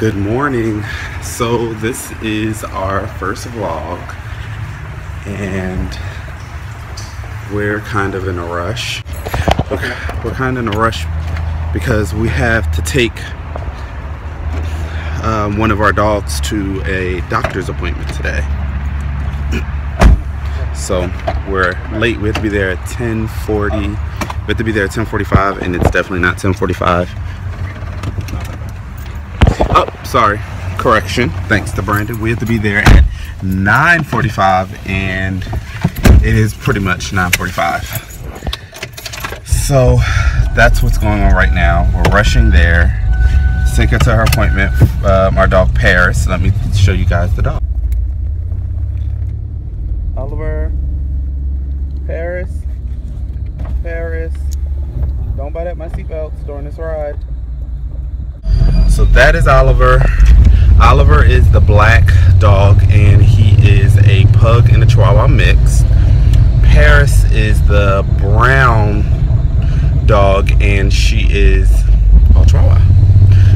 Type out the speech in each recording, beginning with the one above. Good morning. So this is our first vlog and we're kind of in a rush. Okay, we're kind of in a rush because we have to take one of our dogs to a doctor's appointment today. So we're late. We have to be there at 10:40. We have to be there at 10:45 and it's definitely not 10:45. Sorry, correction, thanks to Brandon. We have to be there at 9:45 and it is pretty much 9:45. So that's what's going on right now. We're rushing there. Take her to her appointment, our dog Paris. Let me show you guys the dog. Oliver, Paris, Paris. Don't bite at my seatbelts during this ride. So that is Oliver. Oliver is the black dog and he is a pug and a chihuahua mix. Paris is the brown dog and she is all chihuahua.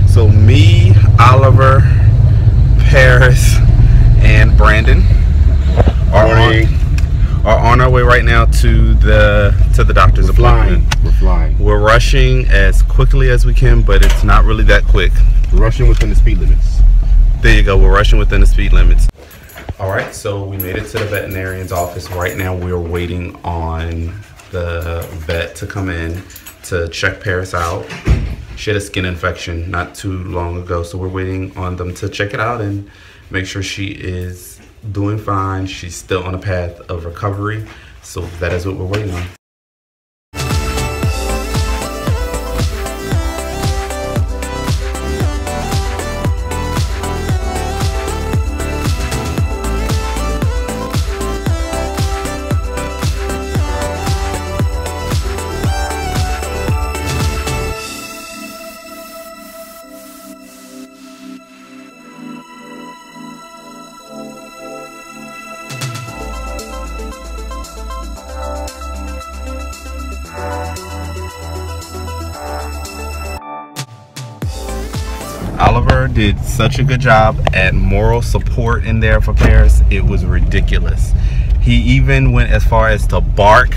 So me, Oliver, Paris, and Brandon are on our way right now to the doctor's appointment. We're flying. We're rushing as quickly as we can, but it's not really that quick. We're rushing within the speed limits. There you go, we're rushing within the speed limits. All right, so we made it to the veterinarian's office. Right now we're waiting on the vet to come in to check Paris out. She had a skin infection not too long ago, so we're waiting on them to check it out and make sure she is doing fine. She's still on a path of recovery, so that is what we're waiting on. Oliver did such a good job at moral support in there for Paris. It was ridiculous. He even went as far as to bark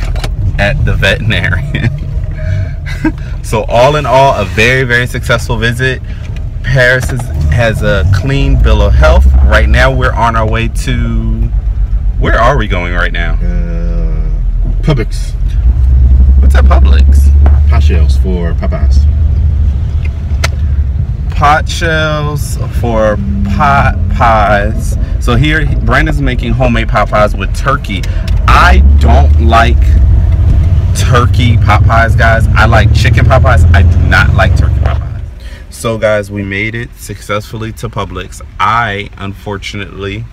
at the veterinarian. So all in all, a very, very successful visit. Paris has a clean bill of health. Right now we're on our way to, where are we going right now? Publix. What's at Publix? Pot shells for Popeyes. Pot shells for pot pies. So here Brandon's making homemade pot pies with turkey. I don't like turkey pot pies, guys. I like chicken pot pies. I do not like turkey pot pies. So guys, we made it successfully to Publix. I unfortunately,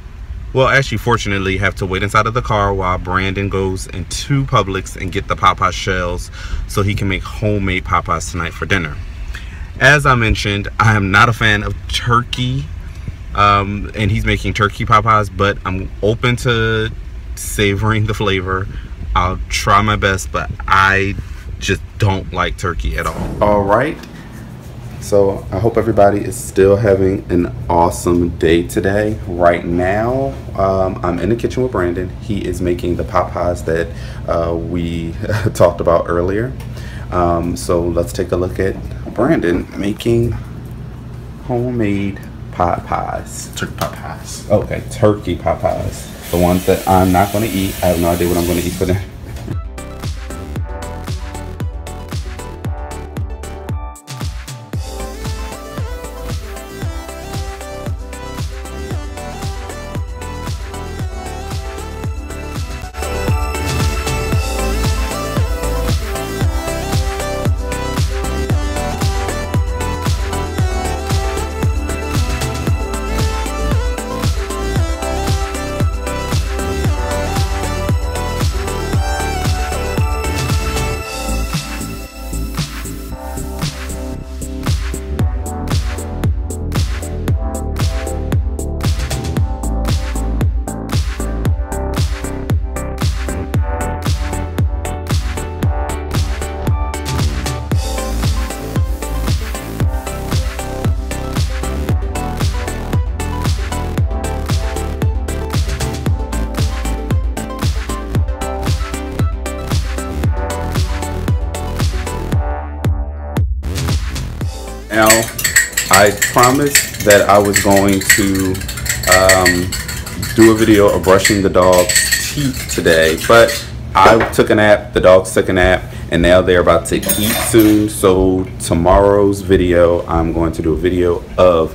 well actually fortunately, have to wait inside of the car while Brandon goes into Publix and get the pot pie shells so he can make homemade pot pies tonight for dinner. As I mentioned, I am not a fan of turkey, and he's making turkey Popeyes, but I'm open to savoring the flavor. I'll try my best, but I just don't like turkey at all. All right, so I hope everybody is still having an awesome day today. Right now, I'm in the kitchen with Brandon. He is making the Popeyes that we talked about earlier. So let's take a look at Brandon making homemade pot pies. Turkey pot pies. Okay, turkey pot pies. The ones that I'm not going to eat. I have no idea what I'm going to eat for them. Now, I promised that I was going to do a video of brushing the dog's teeth today, but I took a nap, the dogs took a nap, and now they're about to eat soon. So tomorrow's video, I'm going to do a video of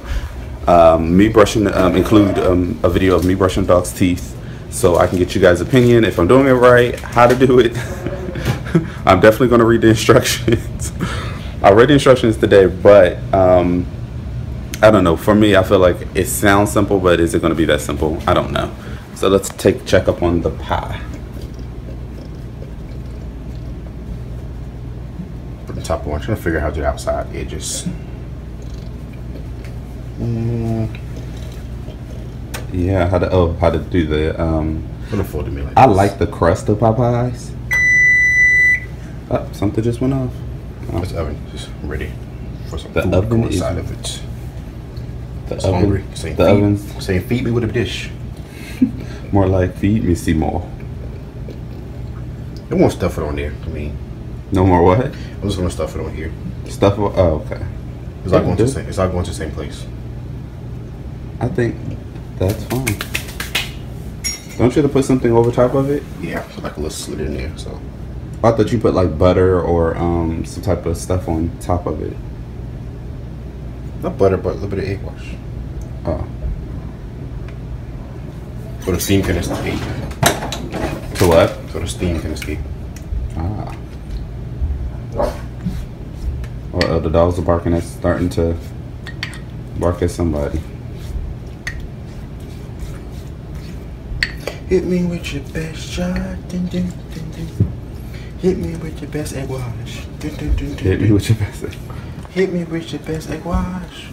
me brushing, a video of me brushing the dog's teeth, so I can get you guys' opinion if I'm doing it right, how to do it. I'm definitely going to read the instructions. I read the instructions today, but I don't know. For me, I feel like it sounds simple, but is it going to be that simple? I don't know. So let's check up on the pie. For the top one, I'm trying to figure out how to do the outside edges. Yeah, how to do the. I like the crust of Popeyes. Oh, something just went off. Oh. This oven is ready for some food to go inside of it. It's hungry. Saying feed me with a dish. More like feed me Seymour. I won't stuff it on there. I mean, no more what? I'm just gonna stuff it on here. Stuff it? Oh, okay. It's all going to the same. It's all going to the same place. I think that's fine. Don't you have to put something over top of it? Yeah, like a little slit in there. So. I thought you put like butter or some type of stuff on top of it. Not butter, but a little bit of egg wash. Oh. So the steam can escape. To what? So the steam can escape. Ah. Well, the dogs are barking at, starting to bark at somebody. Hit me with your best shot. Dun, dun, dun, dun. Hit me with your best egg wash. Do, do, do, do, hit me with your best egg wash. Hit me with your best egg wash.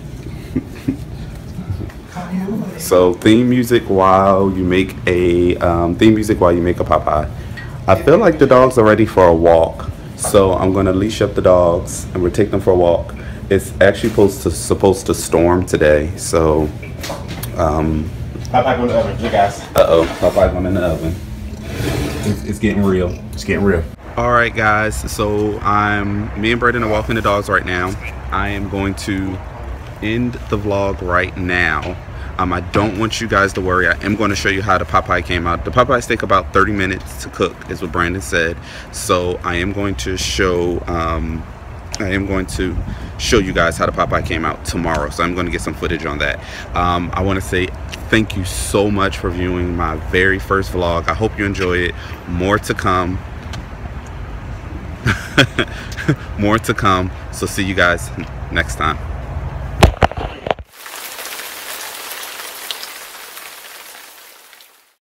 So theme music while you make a Popeye. I feel like the dogs are ready for a walk, so I'm gonna leash up the dogs and we'll take them for a walk. It's actually supposed to storm today, so Popeye going in the oven, you guys. Popeye going in the oven. It's getting real. It's getting real. Alright guys, so me and Brandon are walking the dogs right now. I am going to end the vlog right now. I don't want you guys to worry. I am going to show you how the Popeye came out. The Popeyes take about 30 minutes to cook, is what Brandon said. So I am going to show you guys how the Popeye came out tomorrow. So I'm going to get some footage on that. I want to say thank you so much for viewing my very first vlog. I hope you enjoy it. More to come. More to come, so see you guys next time.